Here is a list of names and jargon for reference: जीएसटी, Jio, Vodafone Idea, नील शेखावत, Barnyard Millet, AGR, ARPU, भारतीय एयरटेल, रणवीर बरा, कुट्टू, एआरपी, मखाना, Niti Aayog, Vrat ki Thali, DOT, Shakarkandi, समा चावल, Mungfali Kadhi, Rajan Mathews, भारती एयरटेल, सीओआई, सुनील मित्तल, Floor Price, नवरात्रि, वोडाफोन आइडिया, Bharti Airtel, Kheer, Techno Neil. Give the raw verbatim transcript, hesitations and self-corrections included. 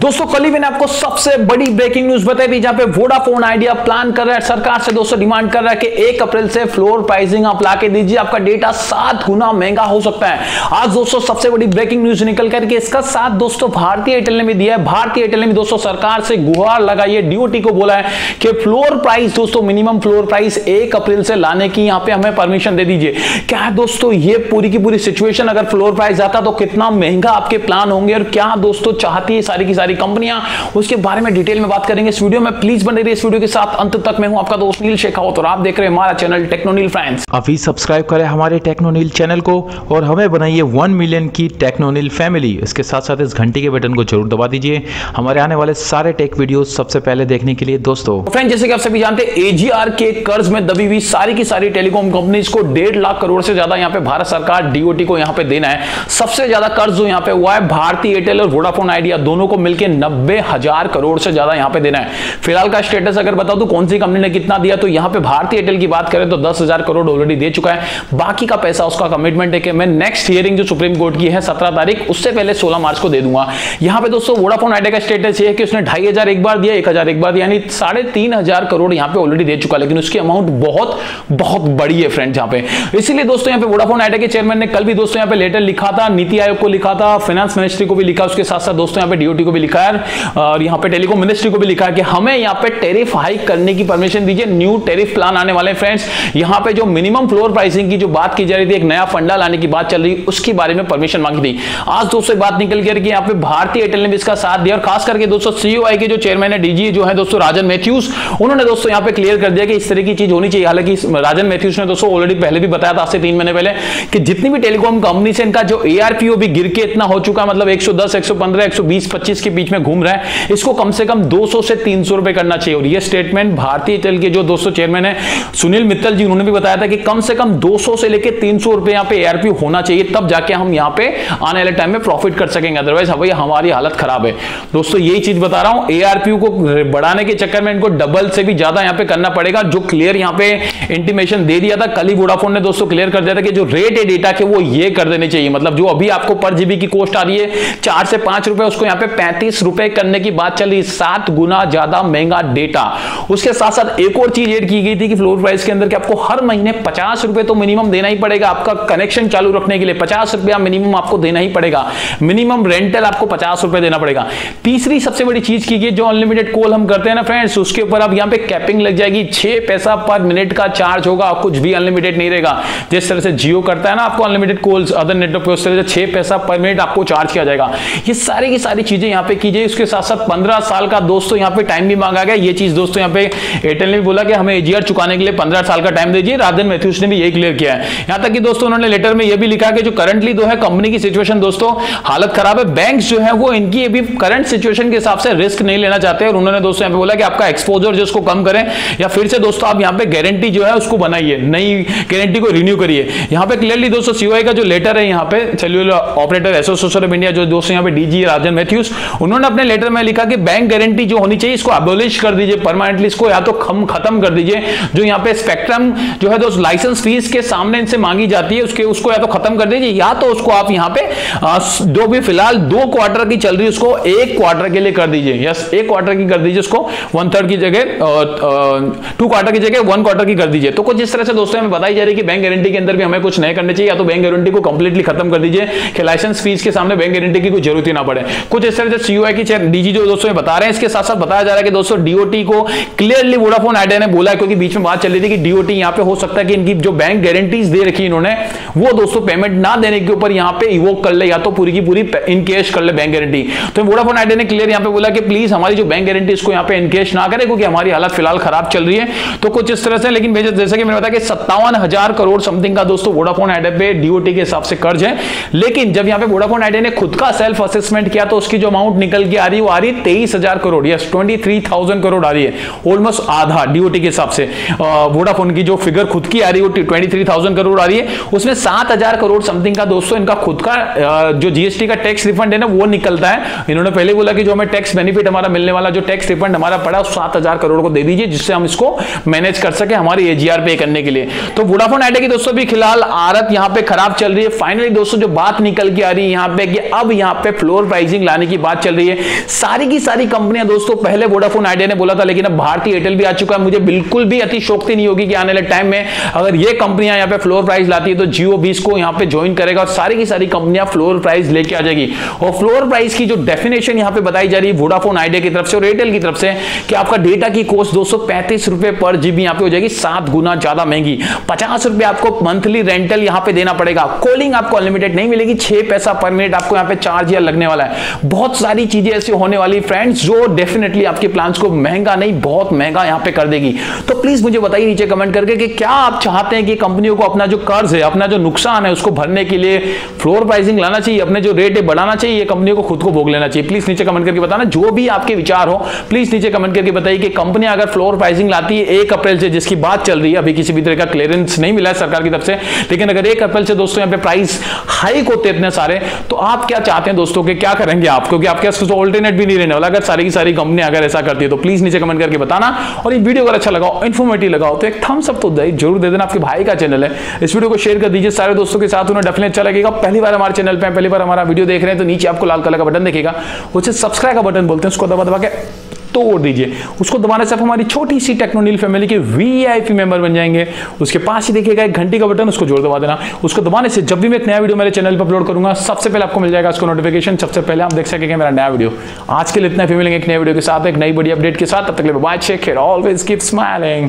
दोस्तों कल ही मैंने आपको सबसे बड़ी ब्रेकिंग न्यूज बताई थी, जहां पे वोडाफोन आइडिया प्लान कर रहा है, सरकार से दोस्तों डिमांड कर रहा है कि एक अप्रैल से फ्लोर प्राइसिंग आप लाके दीजिए, आपका डेटा सात गुना महंगा हो सकता है। आज दोस्तों सबसे बड़ी ब्रेकिंग न्यूज निकल करके इसका साथ दोस्तों भारतीय एयरटेल ने भी दिया है। भारतीय एयरटेल ने भी दोस्तों सरकार से गुहार लगाई है, डीओटी को बोला है कि फ्लोर प्राइस दोस्तों मिनिमम फ्लोर प्राइस एक अप्रैल से लाने की यहाँ पे हमें परमिशन दे दीजिए। क्या दोस्तों ये पूरी की पूरी सिचुएशन अगर फ्लोर प्राइस आता तो कितना महंगा आपके प्लान होंगे और क्या दोस्तों चाहती है सारी सारी कंपनियां, उसके बारे में डिटेल में बात करेंगे इस वीडियो में। प्लीज बने रहिए इस वीडियो के साथ अंत तक। मैं हूं आपका दोस्त नील शेखावत और आप देख रहे हैं हमारा चैनल टेक्नो नील। फ्रेंड्स अभी सब्सक्राइब करें हमारे टेक्नो नील चैनल को और हमें बनाइए वन मिलियन की टेक्नो नील फैमिली। इसके साथ साथ इस घंटी के बटन को जरूर दबा दीजिए हमारे आने वाले सारे टेक वीडियो सबसे पहले देखने के लिए। दोस्तों फ्रेंड्स जैसे कि आप सभी जानते हैं एजीआर के कर्ज में दबी हुई सारी की सारी टेलीकॉम कंपनीज को डेढ़ लाख करोड़ से ज्यादा यहाँ पे भारत सरकार डीओटी को यहाँ पे देना है। सबसे ज्यादा कर्ज जो यहाँ पे हुआ है भारतीय एयरटेल और वोडाफोन आइडिया दोनों को मिलके नब्बे हजार करोड़ से ज्यादा यहाँ पे देना है। फिलहाल का स्टेटस अगर बताओ तो कौन सी कंपनी ने कितना दिया, तो यहाँ पे भारतीय एयरटेल की बात करें तो दस हजार करोड़ ऑलरेडी दे चुका है। बाकी का पैसा उसका कमिटमेंट है कि मैं नेक्स्ट हियरिंग जो सुप्रीम कोर्ट की है सत्रह तारीख, उससे पहले सोलह मार्च को दे दूंगा। यहाँ पे दोस्तों वोडाफोन आइडिया का स्टेटस ये है कि उसने ढाई हजार एक बार दिया, एक हजार एक बार, यानी साढ़े तीन हजार करोड़ यहाँ पे ऑलरेडी दे चुका, लेकिन उसकी अमाउंट बहुत बहुत बड़ी है फ्रेंड्स यहाँ पे। इसीलिए दोस्तों यहाँ पे वोडाफोन आइडिया के चेयरमैन ने कल भी दोस्तों यहाँ पे लेटर लिखा था, नीति आयोग को लिखा था, फाइनेंस मिनिस्ट्री को भी लिखा, उसके साथ साथ दोस्तों यहाँ पे डीओटी को भी लिखा है और यहाँ पे टेलीकॉम मिनिस्ट्री को भी लिखा है कि हमें यहाँ पे टैरिफ हाइक करने की परमिशन दीजिए। न्यू टैरिफ प्लान आने वाले फ्रेंड्स, यहाँ पे जो मिनिमम फ्लोर प्राइसिंग की जो बात की जा रही थी, एक नया फंडा लाने की बात चल रही, उसके बारे में परमिशन मांगी थी। आज दोस्तों बात निकल करके यहाँ पे भारतीय एयरटेल ने भी इसका साथ दिया और खास करके दोस्तों सीओआई के जो चेयरमैन है डीजी जो है दोस्तों राजन मैथ्यूज, उन्होंने दोस्तों यहाँ पे क्लियर कर दिया कि इस तरह की चीज होनी चाहिए। हालांकि राजन मैथ्यूज ने दोस्तों ऑलरेडी पहले भी बताया था, आज से तीन महीने पहले, कि जितनी भी टेलीकॉम कंपनी से इनका जो एआरपीओ भी गिर के इतना हो चुका है, मतलब एक सौ दस, एक सौ पंद्रह, एक सौ बीस, पच्चीस के बीच में घूम रहा है, इसको कम से कम दो सौ से तीन सौ रुपए करना चाहिए। और ये स्टेटमेंट भारतीय एयरटेल के जो दोस्तों चेयरमैन है सुनील मित्तल जी, उन्होंने भी बताया था कि कम से कम दो सौ से लेके तीन सौ रुपए यहां पे एआरपी होना चाहिए, तब जाके हम यहां पे आने वाले टाइम में प्रॉफिट कर सकेंगे, अदरवाइज हमारी हमारी हालत खराब है। दोस्तों यही चीज बता रहा हूं, एआरपी को बढ़ाने के चक्कर में इनको डबल से भी ज्यादा यहां पे करना पड़ेगा, जो क्लियर यहां पे इंटीमेशन दे दिया था। कल ही वोडाफोन ने दोस्तों क्लियर कर दिया था कि जो रेट है डेटा के वो ये कर देने चाहिए, मतलब जो अभी आपको पर जीबी की कॉस्ट आ रही है चार से पांच रुपए, उसको यहाँ पे पैंतीस रुपए करने की बात चली, सात गुना ज्यादा महंगा डेटा। उसके साथ साथ एक और चीज ऐड की गई थी कि फ्लोर प्राइस के अंदर कि आपको हर महीने पचास रुपए तो मिनिमम देना ही पड़ेगा, आपका कनेक्शन चालू रखने के लिए पचास रुपया मिनिमम आपको देना ही पड़ेगा, मिनिमम रेंटल आपको पचास रुपए देना पड़ेगा। तीसरी सबसे बड़ी चीज की गई, जो अनलिमिटेड कॉल हम करते हैं ना फ्रेंड्स, उसके ऊपर अब यहाँ पे कैपिंग लग जाएगी, छह पैसा पर मिनट का चार्ज होगा, कुछ भी अनलिमिटेड नहीं रहेगा। जिस तरह से जियो करता है ना आपको अनलिमिटेड कॉल्स अदर नेटवर्क पे, उस तरह से छह पैसा पर मिनट आपको चार्ज किया जाएगा। ये सारी की सारी चीजें यहाँ पे की जाए। उसके साथ साथ पंद्रह साल का दोस्तों यहाँ पे टाइम भी मांगा गया। ये चीज दोस्तों यहाँ पे एयरटेल ने भी बोला कि हमें एजीआर चुकाने के लिए पंद्रह साल का टाइम दीजिए। राजन मैथ्यूज ने भी यही क्लियर किया है। यहाँ तक कि दोस्तों उन्होंने लेटर में यह भी लिखा कि जो करंटली दो है कंपनी की सिचुएशन दोस्तों हालत खराब है, बैंक जो है वो इनकी अभी करंट सिचुएशन के हिसाब से रिस्क नहीं लेना चाहते, और उन्होंने दोस्तों यहाँ पे बोला कि आपका एक्सपोजर जो उसको कम करें, या फिर से दोस्तों आप यहाँ पे गारंटी जो है उसको बनाइए, नई गारंटी को रिन्यू करिए। यहाँ पे क्लियरली दोस्तों सीओआई का जो लेटर है यहाँ पे cellular operator association of India जो दोस्तों यहाँ पे डीजी राजन मैथ्यूज, उन्होंने अपने लेटर में लिखा कि बैंक गारंटी जो होनी चाहिए इसको अबोलिश कर दीजिए परमानेंटली, इसको या तो खत्म कर दीजिए। जो यहाँ पे स्पेक्ट्रम जो है दोस्तों लाइसेंस फीस के सामने इनसे मांगी जाती है उसके, उसको या तो खत्म कर दीजिए, या तो उसको आप यहाँ पे जो भी फिलहाल दो क्वार्टर की चल रही है उसको एक क्वार्टर के लिए कर दीजिए, यस एक क्वार्टर की कर दीजिए, उसको वन थर्ड की जगह टू क्वार्टर की जगह वन क्वार्टर की कर दीजिए। तो कुछ इस तरह से दोस्तों हमें बताई जा रही है कि बैंक गारंटी के अंदर भी हमें कुछ नहीं करना चाहिए, या तो बैंक गारंटी को कंप्लीटली खत्म कर दीजिए कि लाइसेंस फीस के सामने बैंक गारंटी की कोई जरूरत ही ना पड़े। कुछ इस तरह से सीओआई की डीजी जो दोस्तों बता रहे हैं। इसके साथ साथ बताया जा रहा है कि दोस्तों डीओटी को क्लियरली वोडाफोन आइडिया ने बोला है, क्योंकि बीच में बात चल रही थी कि डीओटी यहाँ पे हो सकता है कि इनकी जो बैंक गारंटीज दे रखी इन्होंने वो दोस्तों पेमेंट ना देने के ऊपर यहाँ पे इवोक कर ले, या तो पूरी की पूरी इनकेश कर ले बैंक गारंटी। तो वोडाफोन आइडिया ने क्लियर यहाँ पे बोला कि प्लीज हमारी जो बैंक गारंटीज को यहाँ पे इनकेश ना करे, क्योंकि हमारी हालत फिलहाल खराब चल रही है। तो कुछ इस तरह से, लेकिन जैसे कि मैंने बताया कि सत्तावन हजार करोड़ समथिंग का दोस्तों वोडाफोन आइडिया पे डीओटी के हिसाब से कर्ज है, लेकिन जब यहाँ पे वोडाफोन आइडिया ने खुद का सेल्फ असेसमेंट किया तो उसकी जो अमाउंट निकल के आ रही है वो आ रही है तेईस हजार करोड़, यस तेईस हजार करोड़ आ रही है, ऑलमोस्ट आधा डीओटी के हिसाब से। वोडाफोन की जो फिगर खुद की आ रही है वो तेईस हजार करोड़ आ रही है, उसमें सात हजार करोड़ समथिंग का दोस्तों इनका खुद का जो जीएसटी का टैक्स रिफंड है ना वो निकलता है। इन्होंने पहले बोला कि जो हमें टैक्स बेनिफिट हमारा मिलने वाला जो टैक्स रिफंड हमारा पड़ा सात हजार करोड़ को दे दीजिए, जिससे हम इसको मैनेज कर सके हमारी एजीआर पे करने के लिए। तो वोडाफोन आइडिया की दोस्तों भी फिलहाल हालत यहां पे खराब चल रही है। फाइनली दोस्तों जो बात निकल के आ रही है यहां पे कि अब यहां पे फ्लोर प्राइसिंग लाने की बात चल रही है। सारी की सारी कंपनियां दोस्तों, पहले वोडाफोन आइडिया ने बोला था, लेकिन अब भारती एयरटेल भी आ चुका है। मुझे बिल्कुल भी अतिशयोक्ति नहीं होगी कि आने वाले टाइम में अगर ये कंपनियां यहाँ पे फ्लोर प्राइस लाती है तो जियो बीस को यहाँ पे ज्वाइन करेगा और सारी की सारी कंपनियां फ्लोर प्राइस लेके आ जाएगी। और फ्लोर प्राइस की जो डेफिनेशन यहाँ पे बताई जा रही है वोडाफोन आइडिया की तरफ से और एयरटेल की तरफ से कि आपका डेटा की कॉस्ट दो सौ पैंतीस रुपए पर जीबी यहाँ पे हो जाएगी, सात गुना ज्यादा महंगी। पचास रुपए आपको मंथली रेंटल यहाँ पे देना पड़ेगा, कॉलिंग आपको अनलिमिटेड नहीं मिलेगी, छह पैसा पर मिनट आपको यहाँ पे चार्ज या लगने वाला है। बहुत सारी चीजें ऐसी होने वाली फ्रेंड्स जो डेफिनेटली आपके प्लान्स को महंगा नहीं बहुत महंगा यहाँ पे कर देगी। तो प्लीज मुझे बताइए नीचे कमेंट करके कि क्या आप चाहते हैं कि कंपनियों को अपना जो कर्ज है, अपना जो नुकसान है, उसको भरने के लिए फ्लोर प्राइसिंग लाना चाहिए, अपने जो रेट है बढ़ाना चाहिए, कंपनियों को खुद को भोग लेना चाहिए? प्लीज नीचे कमेंट करके बताना, जो भी आपके विचार हो प्लीज नीचे कमेंट करके बताइए कि कंपनियां अगर फ्लोर प्राइसिंग लाती है एक अप्रैल से, जिसकी बात चल रही है, अभी किसी भी तरह का क्लियरेंस नहीं मिला है सरकार की तरफ से, लेकिन अगर एक अप्रैल से दोस्तों यहाँ पे प्राइस हाइक होते इतने सारे, तो आप क्या चाहते हैं दोस्तों कि क्या करेंगे आप, क्योंकि आपके पास ऑल्टरनेट भी नहीं रहने वाला अगर सारी की सारी कंपनियां अगर ऐसा करती है। तो प्लीज नीचे कमेंट करके बताना, और ये वीडियो अगर अच्छा लगा हो, इन्फॉर्मेटिव लगा हो, तो एक थम्स अप तो जरूर दे देना। आपके भाई का चैनल है, इस वीडियो को शेयर कर दीजिए सारे दोस्तों के साथ, उन्हें डेफिनेटली अच्छा लगेगा। पहली बार हमारे चैनल पे, पहली बार हमारा वीडियो देख रहे हैं तो नीचे आपको लाल कलर का बटन दिखेगा, उसे सब्सक्राइब का बटन बोलते हैं, उसको दबा दबा के तोड़ दीजिए। उसको दबाने से आप हमारी छोटी सी टेक्नो नील फैमिली के वीआईपी मेंबर बन जाएंगे। उसके पास ही देखिएगा एक घंटी का बटन, उसको जोर दबा देना। उसको दबाने से जब भी मैं एक नया वीडियो मेरे चैनल पर अपलोड करूंगा सबसे पहले आपको मिल जाएगा उसको नोटिफिकेशन, सबसे पहले आप देख सकेंगे मेरा नया वीडियो। आज के लिए इतना, फिर मिलेंगे एक नए वीडियो के साथ, एक नई बड़ी अपडेट के साथ। तब तक के लिए bye, take care, always keep smiling.